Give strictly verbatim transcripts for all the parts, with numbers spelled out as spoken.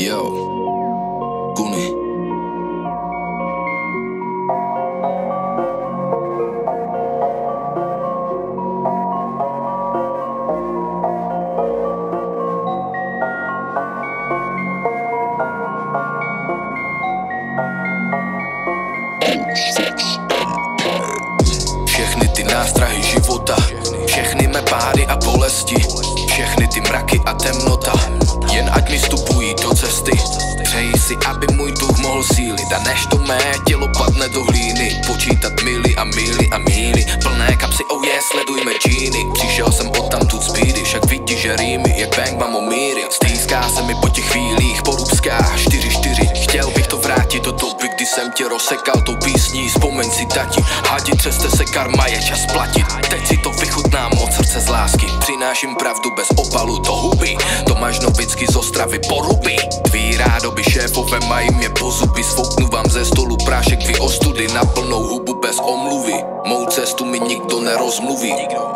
Yo, guNy. Všechny ty nástrahy života, všechny mé pády a bolesti, všechny ty mraky a temnota, jen ať mi vstupují do cesty. Přeji si, aby můj duch mohl sílit, a než to mé tělo padne do hlíny, počítat mily a mily a míly, plné kapsy, oh yeah, sledujme džíny. Přišel jsem odtamtud speedy, však vidí, že rýmy, jak bang mám o míry. Stýská se mi po těch chvílích porubská, čtyři čtyři, chtěl bych to vrátit do doby, kdy jsem tě rozsekal tou písní. Vzpomeň si, tati, hadi, přeste se, karma, je čas platit. Teď si to vychutnám od srdce z lásky, přináším pravdu bez opalu do huby. Tomáš Novický z Ostravy, Poruby. Tví rádoby šéfové mají mě po zuby, svouknu vám ze stolu prášek, vy ostudy na plnou hubu bez omluvy. Mou cestu mi nikdo nerozmluví,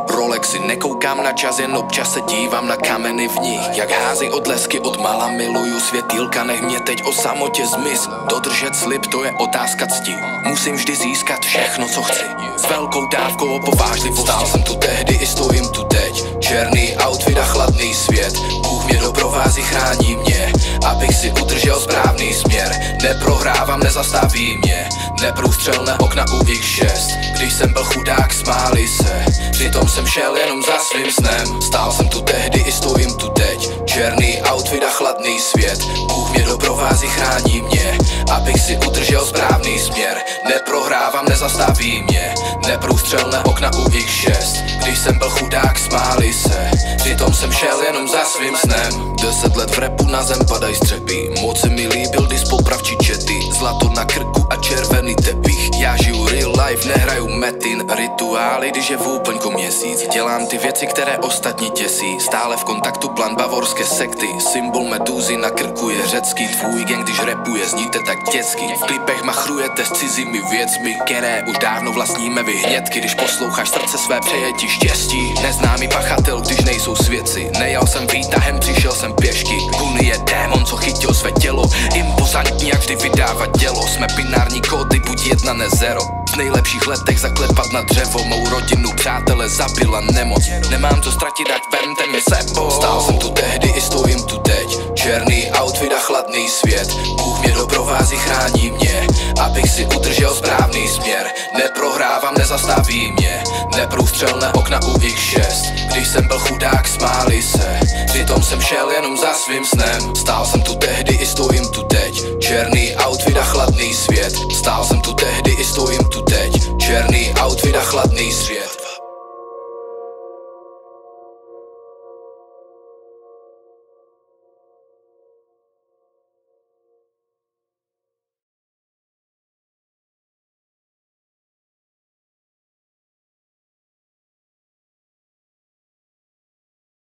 Rolexy nekoukám na čas, jen občas se dívám na kameny v nich, jak házej odlesky, od mala miluju světýlka, nech mě teď o samotě zmiz. Dodržet slib, to je otázka cti, musím vždy získat všechno, co chci, s velkou dávkou o povážlivosti. Stál jsem tu tehdy i stojím tu teď, černý outfit a chladný svět, Bůh mě doprovází, chrání mě, abych si udržel správný směr. Neprohrávám, nezastaví mě neprůstřelné okna u iks šest. Když jsem byl chudák, smáli se, přitom jsem šel jenom za svým snem. Stál jsem tu tehdy i stojím tu teď, černý outfit a chladný svět, Bůh mě doprovází, chrání mě, abych si udržel správný směr. Neprohrávám, nezastaví mě neprůstřelné okna u iks šest. Když jsem byl chudák, smáli se, přitom jsem šel jenom za svým snem. Deset let v repu, na zem padají střepy, moc se mi líbil dispopravčí čety, zlato na krku a červený tepich. Já žiju real life, nehraju Metin, rituály, když je v úplňku měsíc, dělám ty věci, které ostatní těsí. Stále v kontaktu, plán bavorské sekty, symbol medúzy na krku je řecký. Tvůj gang, když repuje, zníte tak dětsky, v klipech machrujete s cizími věcmi, které už dávno vlastníme vy hnědky. Když posloucháš srdce své, přeje ti štěstí neznámý pachatel, když nejsou svědci. Nejel jsem výtahem, přišel jsem pěšky. guNy je démon, co chytil své tělo, impozantní, jak vždy vydává dělo. Jsme binární kódy, buď jedna, ne zero. V nejlepších letech zaklepat na dřevo, mou rodinu, přátele zabila nemoc. Nemám co ztratit, ať vemte mi sebou. Stál jsem tu tehdy i stojím tu teď, černý outfit a chladný svět, Bůh mě doprovází, chrání mě, abych si udržel správný směr. Neprohrávám, nezastaví mě neprůstřelné okna u iks šest. Když jsem byl chudák, smáli se, přitom jsem šel jenom za svým snem. Stál jsem tu tehdy i stojím tu teď, černý outfit a chladný svět. Stál jsem tu tehdy i stojím tu teď, černý outfit a chladný svět.